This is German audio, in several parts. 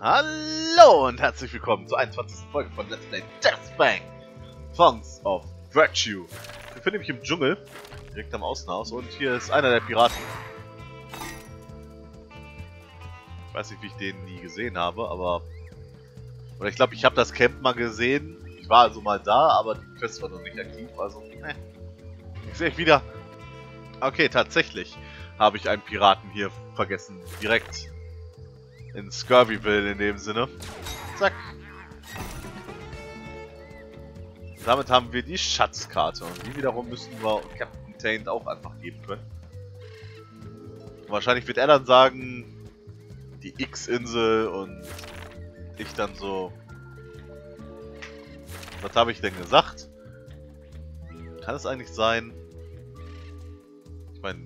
Hallo und herzlich willkommen zur 21. Folge von Let's Play DeathSpank, Thongs of Virtue. Ich befinde mich im Dschungel, direkt am Außenhaus, und hier ist einer der Piraten. Ich weiß nicht, wie ich den nie gesehen habe, aber... Oder ich glaube, ich habe das Camp mal gesehen. Ich war also mal da, aber die Quest war noch nicht aktiv, also... Ich sehe euch wieder. Okay, tatsächlich habe ich einen Piraten hier vergessen. Direkt in Scurvyville in dem Sinne. Zack. Damit haben wir die Schatzkarte. Und die wiederum müssen wir Captain Taint auch einfach geben können. Und wahrscheinlich wird er dann sagen, die X-Insel, und ich dann so... Was habe ich denn gesagt? Kann es eigentlich sein? Ich meine,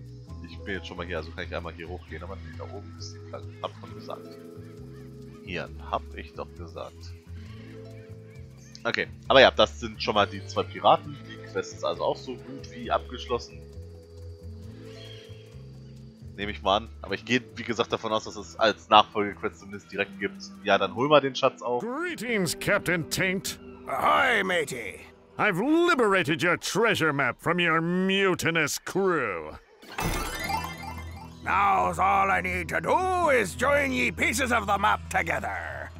ich bin jetzt schon mal hier, also kann ich einmal hier hochgehen, aber da oben ist die Flagge. Hab schon gesagt. Hier, hab ich doch gesagt. Okay, aber ja, das sind schon mal die zwei Piraten. Die Quest ist also auch so gut wie abgeschlossen. Nehme ich mal an. Aber ich gehe, wie gesagt, davon aus, dass es als Nachfolgequest zumindest direkt gibt. Ja, dann hol mal den Schatz auf. Greetings, Captain Taint. Ahoy, matey. I've liberated your treasure map from your mutinous crew. Now's all I need to do is join ye pieces of the map together.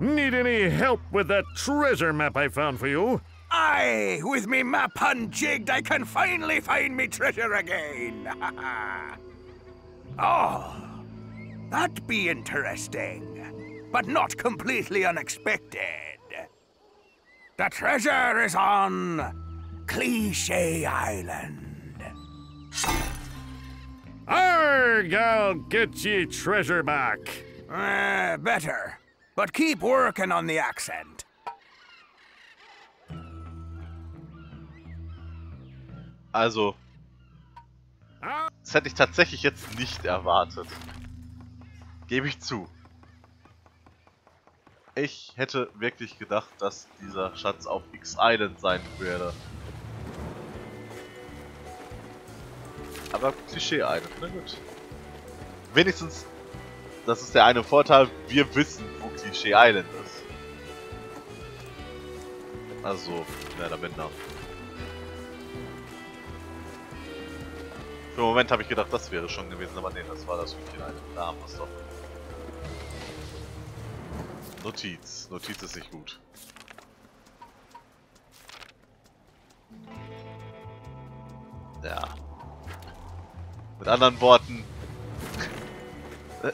Need any help with that treasure map I found for you? Aye, with me map unjigged, I can finally find me treasure again. Oh, that'd be interesting, but not completely unexpected. The treasure is on Cliche Island. Arg, I'll get ye treasure back. Better. But keep working on the accent. Also, das hätte ich tatsächlich jetzt nicht erwartet. Gebe ich zu. Ich hätte wirklich gedacht, dass dieser Schatz auf X-Island sein würde. Aber Klischee-Island, na gut. Wenigstens, das ist der eine Vorteil, wir wissen, wo Cliche Island ist. Also, na, da bin ich. Für den Moment habe ich gedacht, das wäre schon gewesen, aber nee, das war das Cliche Island. Da haben wir es doch. Notiz. Notiz ist nicht gut. Ja. Mit anderen Worten.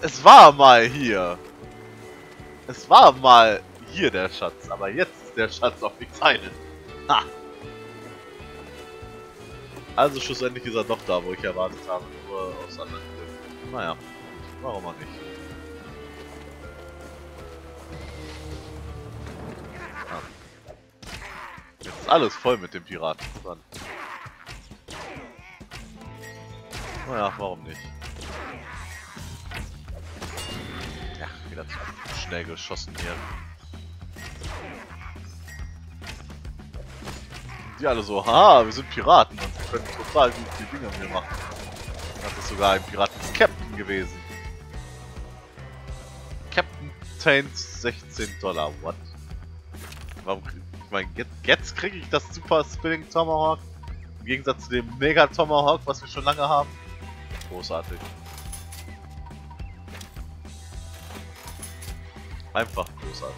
Es war mal hier. Es war mal hier der Schatz, aber jetzt ist der Schatz auf X-Island. Ha! Also schlussendlich ist er doch da, wo ich erwartet habe, nur aus anderen Gründen. Naja, warum auch nicht. Jetzt ist alles voll mit dem Piraten dran. Naja, warum nicht? Ja, wieder zu schnell geschossen hier. Die alle so, haha, wir sind Piraten und wir können total gut die Dinger hier machen. Das ist sogar ein Piraten-Captain gewesen. Captain Taint $16. What? Warum? Ich meine, jetzt kriege ich das Super Spinning Tomahawk im Gegensatz zu dem Mega Tomahawk, was wir schon lange haben. Großartig. Einfach großartig.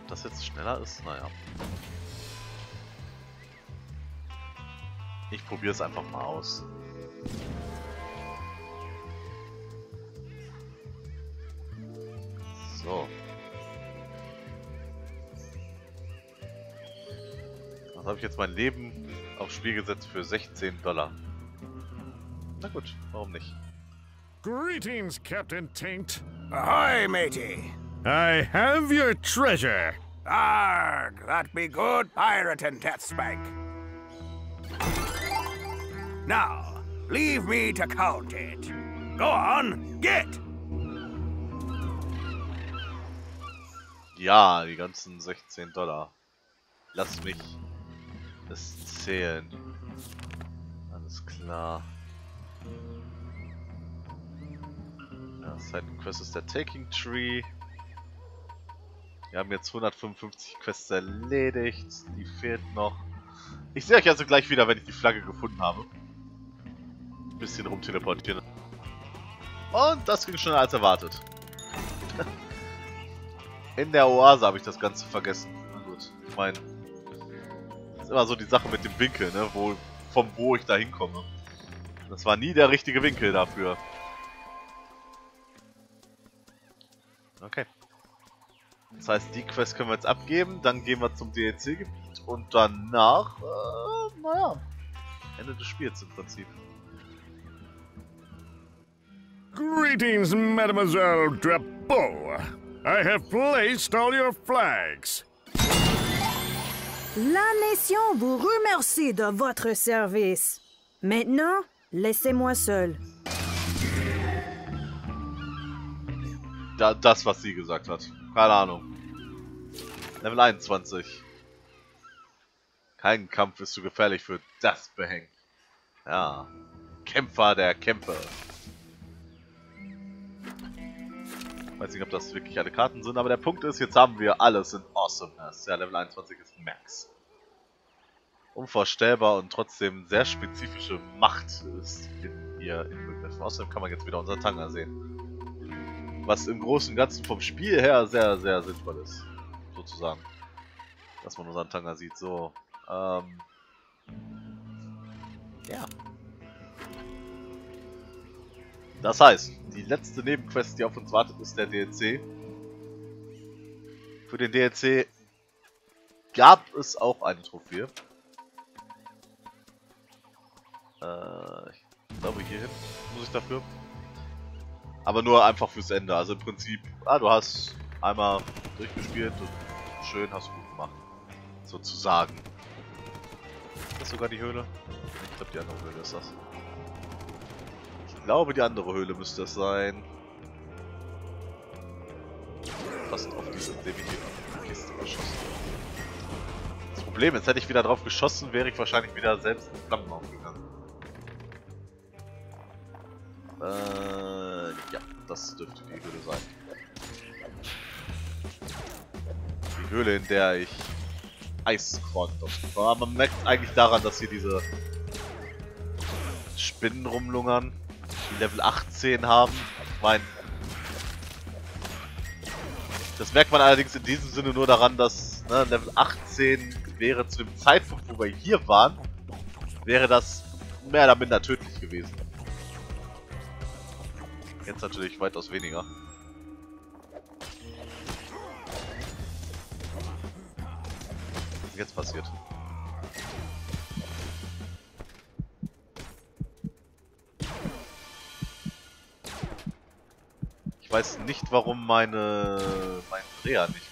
Ob das jetzt schneller ist? Naja. Ich probiere es einfach mal aus. So. Was habe ich jetzt mein Leben aufs Spiel gesetzt für $16. Na gut, warum nicht? Greetings, Captain Taint. Ahoy, matey. I have your treasure. Arg, that be good piratin' Deathspank. Now, leave me to count it. Go on, get! Ja, die ganzen $16. Lass mich es zählen. Alles klar. Ja, Seitenquest ist der Taking Tree. Wir haben jetzt 155 Quests erledigt. Die fehlt noch. Ich sehe euch also gleich wieder, wenn ich die Flagge gefunden habe. Ein bisschen rumteleportieren. Und das ging schneller als erwartet. In der Oase habe ich das Ganze vergessen. Na gut, ich meine, das ist immer so die Sache mit dem Winkel, ne? Von wo ich da hinkomme. Das war nie der richtige Winkel dafür. Okay. Das heißt, die Quest können wir jetzt abgeben, dann gehen wir zum DLC-Gebiet und danach, naja, Ende des Spiels im Prinzip. Greetings, Mademoiselle Drapeau. I have placed all your flags. La Nation vous remercie de votre service. Maintenant, laissez-moi seul. Das, was sie gesagt hat. Keine Ahnung. Level 21. Kein Kampf ist zu gefährlich für das Behängen. Ja. Kämpfer der Kämpfe. Weiß nicht, ob das wirklich alle Karten sind, aber der Punkt ist, jetzt haben wir alles in Awesomeness. Ja, Level 21 ist Max. Unvorstellbar und trotzdem sehr spezifische Macht ist in ihr inbegriffen. Außerdem kann man jetzt wieder unser Tanga sehen. Was im Großen und Ganzen vom Spiel her sehr, sehr sinnvoll ist. Sozusagen. Dass man unseren Tanga sieht. So. Ja. Das heißt, die letzte Nebenquest, die auf uns wartet, ist der DLC. Für den DLC gab es auch eine Trophäe. Ich glaube, hierhin muss ich dafür. Aber nur einfach fürs Ende. Also im Prinzip, du hast einmal durchgespielt und schön, hast gut gemacht. Sozusagen. Ist das sogar die Höhle? Ich glaube, die andere Höhle ist das. Ich glaube, die andere Höhle müsste es sein. Fast auf diese Kiste geschossen. Das Problem ist, hätte ich wieder drauf geschossen, wäre ich wahrscheinlich wieder selbst in Flammen aufgegangen. Ja, das dürfte die Höhle sein. Die Höhle, in der ich Eiskorn war. Man merkt eigentlich daran, dass hier diese Spinnen rumlungern. Level 18 haben. Ich meine, das merkt man allerdings in diesem Sinne nur daran, dass Level 18 wäre zu dem Zeitpunkt, wo wir hier waren, wäre das mehr oder minder tödlich gewesen. Jetzt natürlich weitaus weniger. Was ist jetzt passiert? Ich weiß nicht, warum mein Dreher nicht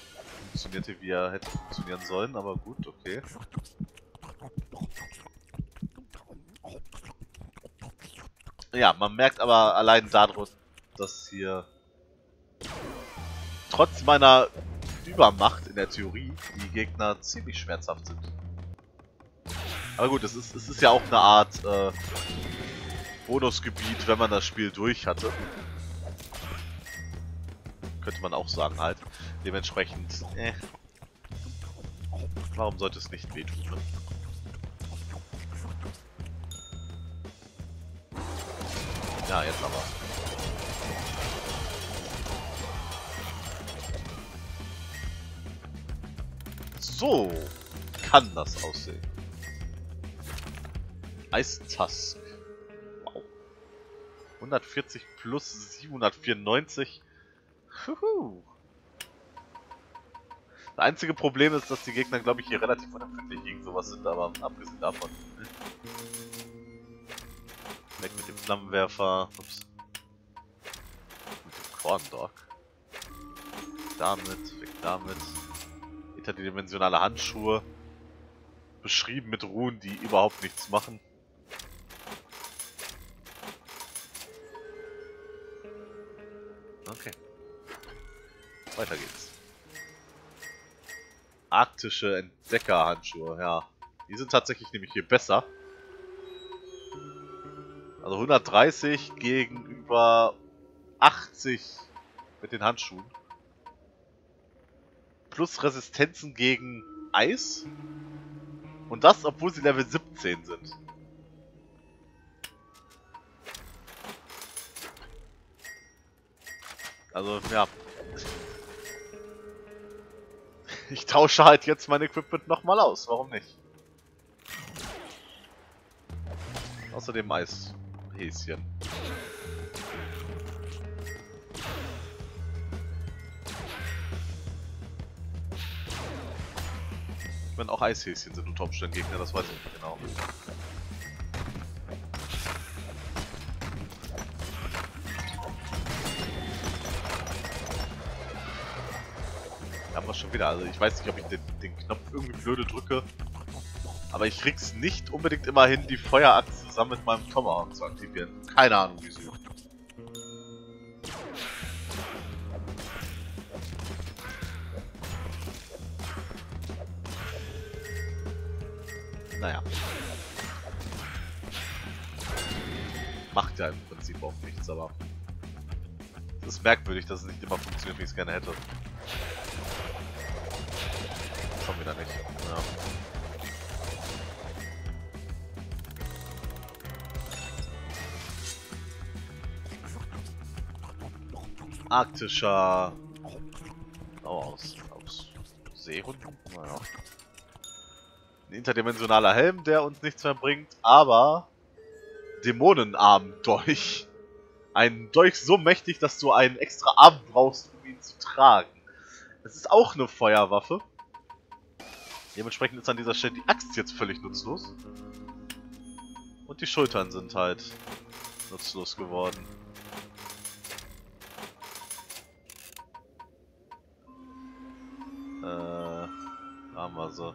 funktionierte, wie er hätte funktionieren sollen, aber gut, okay. Ja, man merkt aber allein dadurch, dass hier trotz meiner Übermacht in der Theorie die Gegner ziemlich schmerzhaft sind. Aber gut, es ist ja auch eine Art Bonusgebiet, wenn man das Spiel durch hatte. Könnte man auch sagen halt. Dementsprechend, warum sollte es nicht wehtun? Ne? Ja, jetzt aber. So kann das aussehen. Eistask. Wow. 140 plus 794. Das einzige Problem ist, dass die Gegner, glaube ich, hier relativ unempfindlich gegen sowas sind, aber abgesehen davon. Weg mit dem Flammenwerfer. Ups. Mit dem Korndog. Damit, weg damit. Interdimensionale Handschuhe. Beschrieben mit Runen, die überhaupt nichts machen. Okay. Weiter geht's. Arktische Entdecker-Handschuhe, ja. Die sind tatsächlich nämlich hier besser. Also 130 gegenüber 80 mit den Handschuhen. Plus Resistenzen gegen Eis. Und das, obwohl sie Level 17 sind. Also, ja. Ich tausche halt jetzt mein Equipment nochmal aus. Warum nicht? Außerdem Eishäschen. Wenn auch Eishäschen sind unter Umständen Gegner, das weiß ich nicht genau. Da haben wir schon wieder. Also ich weiß nicht, ob ich den Knopf irgendwie blöde drücke. Aber ich krieg's nicht unbedingt immer hin, die Feueraxt zusammen mit meinem Tomahawk zu aktivieren. Keine Ahnung, wie sie. Naja. Macht ja im Prinzip auch nichts, aber... Es ist merkwürdig, dass es nicht immer funktioniert, wie ich es gerne hätte. Schon wieder nicht. Ja. Arktischer. Oh, aus Seehund? Naja. Ein interdimensionaler Helm, der uns nichts mehr bringt, aber. Dämonenarm Dolch. Ein Dolch so mächtig, dass du einen extra Arm brauchst, um ihn zu tragen. Das ist auch eine Feuerwaffe. Dementsprechend ist an dieser Stelle die Axt jetzt völlig nutzlos. Und die Schultern sind halt nutzlos geworden. Haben wir so.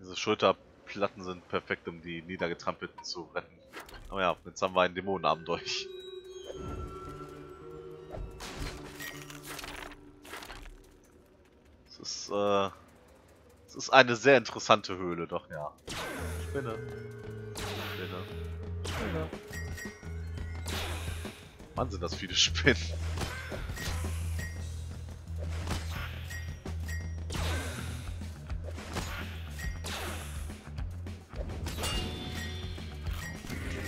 Diese Schulterplatten sind perfekt, um die Niedergetrampelten zu retten. Aber ja, jetzt haben wir einen Dämonenabend durch. Es ist eine sehr interessante Höhle, doch ja. Spinne. Spinne. Spinne. Mann, sind das viele Spinnen.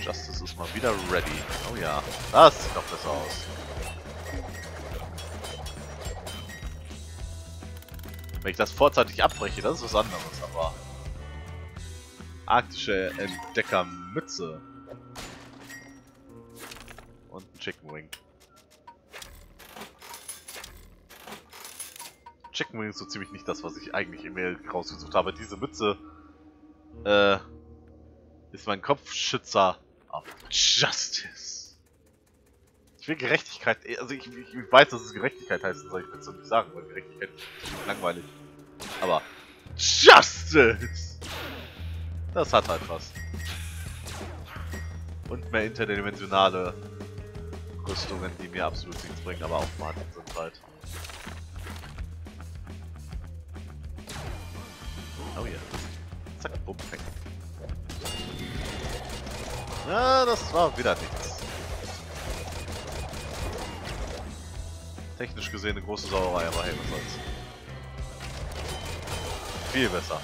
Justice ist mal wieder ready. Oh ja, das sieht doch besser aus. Wenn ich das vorzeitig abbreche, das ist was anderes, aber... Arktische Entdeckermütze. Und ein Chicken Wing. Chicken Wing ist so ziemlich nicht das, was ich eigentlich im Mail rausgesucht habe. Diese Mütze... ist mein Kopfschützer... Of Justice. Ich will Gerechtigkeit. Also ich weiß, dass es Gerechtigkeit heißt, das soll ich dazu nicht sagen, weil Gerechtigkeit ist langweilig. Aber Justice! Das hat halt was. Und mehr interdimensionale Rüstungen, die mir absolut nichts bringen, aber auch mal sind halt. Oh yeah. Zack, bumm, weg. Ja, das war wieder nichts. Technisch gesehen eine große Sauerei, aber hey, was soll's. Viel besser.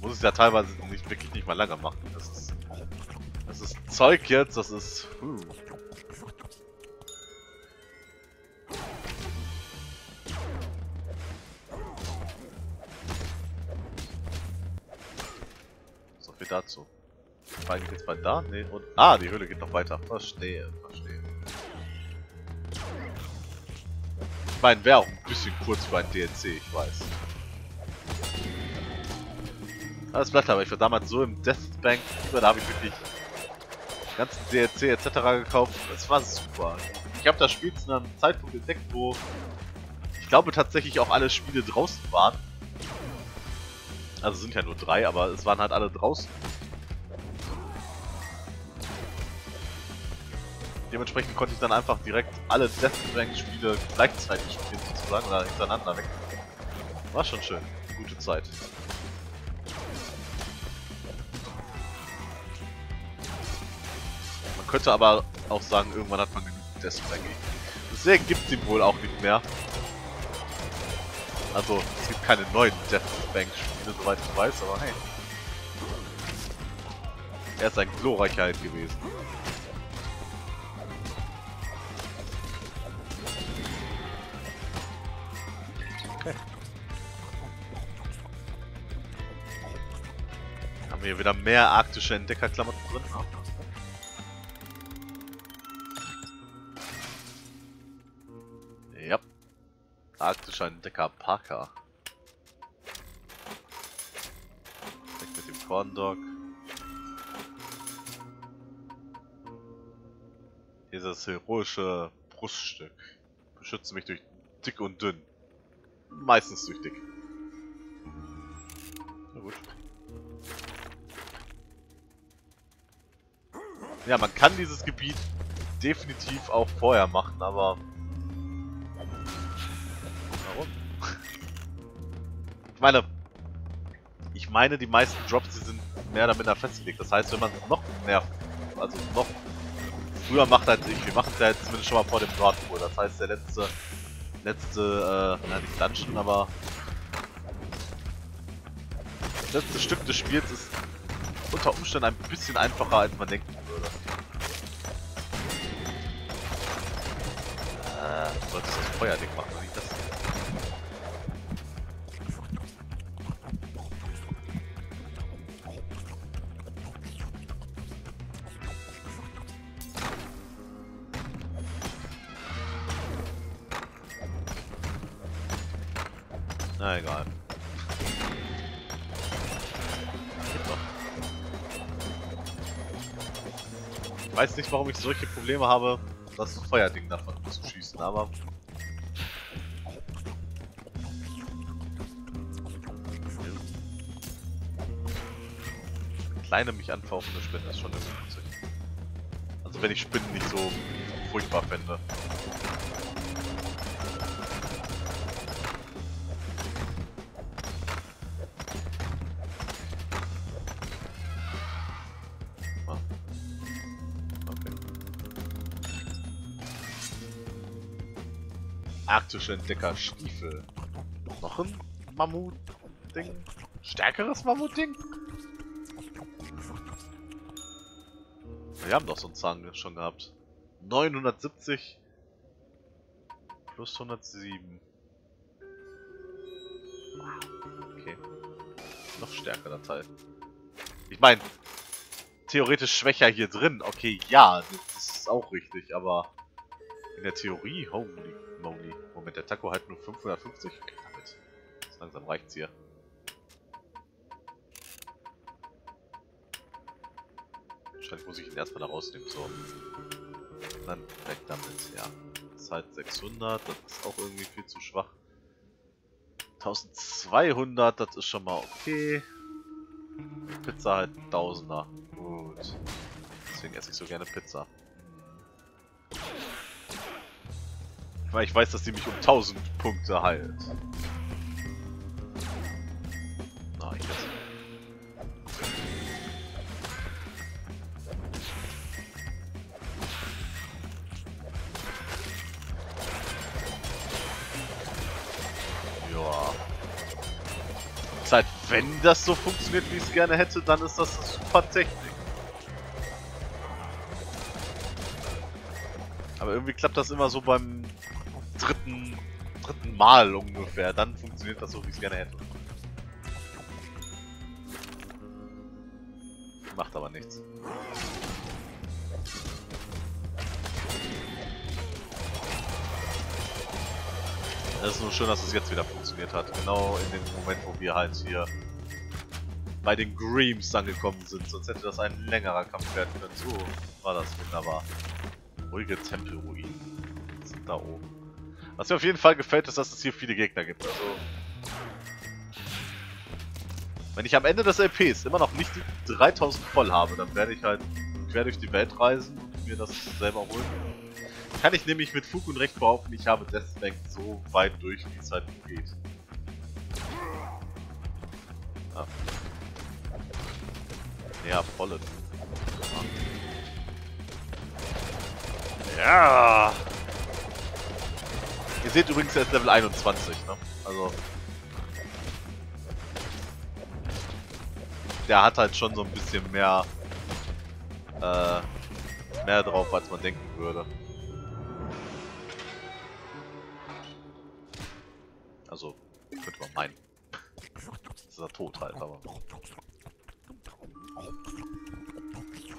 Muss es ja teilweise wirklich nicht mal lange machen. Das ist Zeug jetzt, das ist... Dazu. Vor allem geht's bald da? Ne, und. Ah, die Höhle geht noch weiter. Verstehe. Ich meine, wäre auch ein bisschen kurz für ein DLC, ich weiß. Alles bleibt aber, ich war damals so im DeathSpank, da habe ich wirklich den ganzen DLC etc. gekauft. Es war super. Ich habe das Spiel zu einem Zeitpunkt entdeckt, wo ich glaube tatsächlich auch alle Spiele draußen waren. Also es sind ja nur 3, aber es waren halt alle draußen. Dementsprechend konnte ich dann einfach direkt alle DeathSpank-Spiele gleichzeitig spielen, sozusagen, oder hintereinander weg. War schon schön. Gute Zeit. Man könnte aber auch sagen, irgendwann hat man genug DeathSpank. Deswegen gibt es ihn wohl auch nicht mehr. Also, es gibt keine neuen DeathSpank-Spiele, soweit ich weiß, aber hey. Er ist ein glorreicher Held gewesen. Okay. Haben wir hier wieder mehr arktische Entdeckerklamotten drin? Ja. Arktischer Entdecker Parker. Weg mit dem Korndog. Dieses heroische Bruststück. Beschütze mich durch dick und dünn. Meistens durch dick. Na gut. Ja, man kann dieses Gebiet definitiv auch vorher machen, aber... Warum? Ich meine, die meisten Drops, die sind mehr oder minder festgelegt. Das heißt, wenn man noch mehr... Also noch... Früher macht halt nicht. Wir machen es ja jetzt zumindest schon mal vor dem Nordpol. Das heißt, der letzte, nein, nicht Dungeon, aber das letzte Stück des Spiels ist unter Umständen ein bisschen einfacher, als man denken würde. Sollte ich das Feuerding machen, oder nicht das? Na egal. Ich weiß nicht, warum ich solche Probleme habe, das Feuerding davon zu schießen, aber... Kleine mich anfauchende Spinnen ist schon witzig. Also wenn ich Spinnen nicht so furchtbar fände. Arktische Entdecker-Stiefel. Noch ein Mammut-Ding? Stärkeres Mammut-Ding? Wir haben doch so einen Zahn schon gehabt. 970 plus 107. Okay. Noch stärkerer Teil. Ich meine, theoretisch schwächer hier drin. Okay, ja, das ist auch richtig, aber in der Theorie, holy moly. Moment, der Taco hat nur 550. Damit. Langsam reicht's hier. Wahrscheinlich muss ich ihn erstmal da rausnehmen. So. Und dann weg damit, ja. Zeit 600, das ist auch irgendwie viel zu schwach. 1200, das ist schon mal okay. Pizza halt 1000er. Gut. Deswegen esse ich so gerne Pizza. Weil ich weiß, dass die mich um 1000 Punkte heilt. Na, ich jetzt. Joa. Ist halt, wenn das so funktioniert, wie ich es gerne hätte, dann ist das eine super Technik. Aber irgendwie klappt das immer so beim dritten Mal ungefähr. Dann funktioniert das so, wie ich es gerne hätte. Macht aber nichts. Es ist nur schön, dass es jetzt wieder funktioniert hat. Genau in dem Moment, wo wir halt hier bei den Greams angekommen sind. Sonst hätte das ein längerer Kampf werden können. So war das wunderbar. Ruhige Tempelruinen sind da oben. Was mir auf jeden Fall gefällt, ist, dass es hier viele Gegner gibt. Also, wenn ich am Ende des LPs immer noch nicht die 3000 voll habe, dann werde ich halt quer durch die Welt reisen und mir das selber holen. Kann ich nämlich mit Fug und Recht behaupten, ich habe DeathSpank so weit durch, wie es halt geht. Ah. Ja, volle. Ja! Ihr seht übrigens erst Level 21, ne? Also. Der hat halt schon so ein bisschen mehr. Mehr drauf, als man denken würde. Also, könnte man meinen. Ist er tot halt, aber.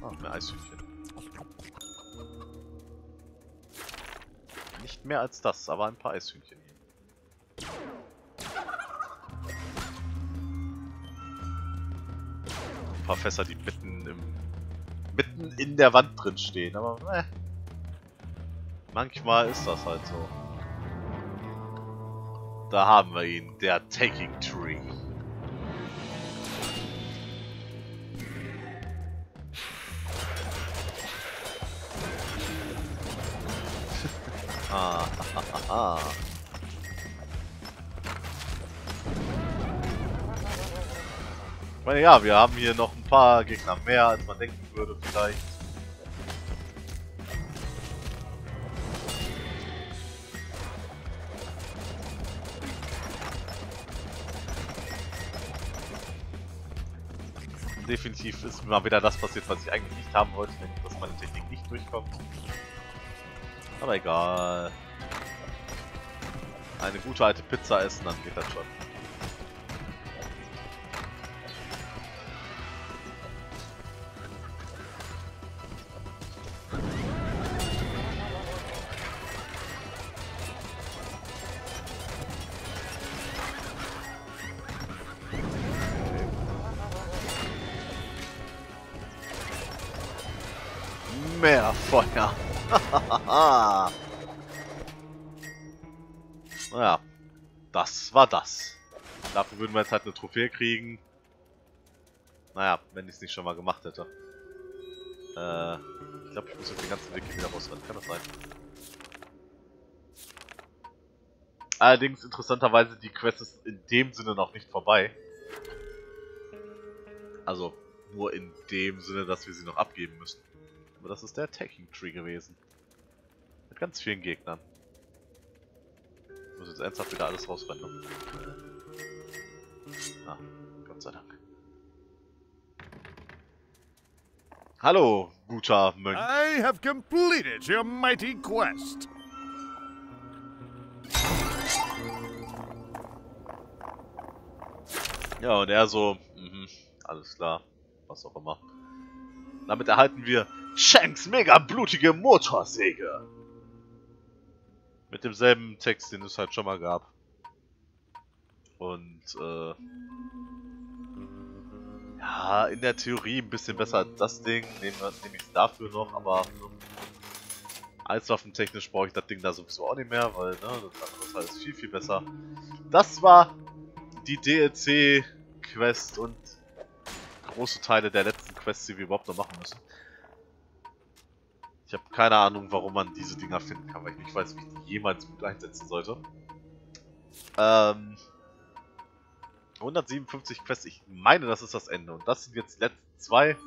Ah, mehr Eishühnchen. Nicht mehr als das, aber ein paar Eishühnchen hier. Ein paar Fässer, die mitten in der Wand drin stehen, aber manchmal ist das halt so. Da haben wir ihn, der Taking Tree. Ah, ah, ah, ah. Ich meine, ja, wir haben hier noch ein paar Gegner mehr, als man denken würde vielleicht. Definitiv ist mal wieder das passiert, was ich eigentlich nicht haben wollte, nämlich dass meine Technik nicht durchkommt. Aber egal. Eine gute alte Pizza essen, dann geht das schon. Mehr Feuer. Naja, das war das. Dafür würden wir jetzt halt eine Trophäe kriegen. Naja, wenn ich es nicht schon mal gemacht hätte. Ich glaube, ich muss jetzt den ganzen Weg hier wieder rausrennen. Kann das sein? Allerdings, interessanterweise, die Quest ist in dem Sinne noch nicht vorbei. Also, nur in dem Sinne, dass wir sie noch abgeben müssen. Aber das ist der Taking Tree gewesen. Mit ganz vielen Gegnern. Ich muss jetzt ernsthaft wieder alles rausrennen. Ah, Gott sei Dank. Hallo, guter Mönch. I have completed your mighty quest. Ja, und er so, alles klar, was auch immer. Damit erhalten wir Shanks mega blutige Motorsäge. Mit demselben Text, den es halt schon mal gab. Und ja, in der Theorie ein bisschen besser als das Ding. Nehm ich dafür noch, aber eiswaffentechnisch brauche ich das Ding da sowieso auch nicht mehr, weil ne, das andere ist viel, viel besser. Das war die DLC-Quest und große Teile der letzten Quests, die wir überhaupt noch machen müssen. Ich habe keine Ahnung, warum man diese Dinger finden kann, weil ich nicht weiß, wie ich die jemals gut einsetzen sollte. 157 Quests, ich meine, das ist das Ende. Und das sind jetzt die letzten zwei.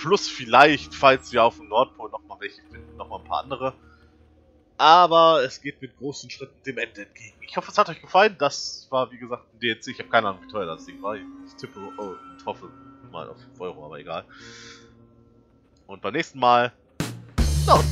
Plus vielleicht, falls wir auf dem Nordpol nochmal welche finden, nochmal ein paar andere. Aber es geht mit großen Schritten dem Ende entgegen. Ich hoffe, es hat euch gefallen. Das war, wie gesagt, ein DLC. Ich habe keine Ahnung, wie teuer das Ding war. Ich tippe, oh, und hoffe mal auf 5 Euro, aber egal. Und beim nächsten Mal... No!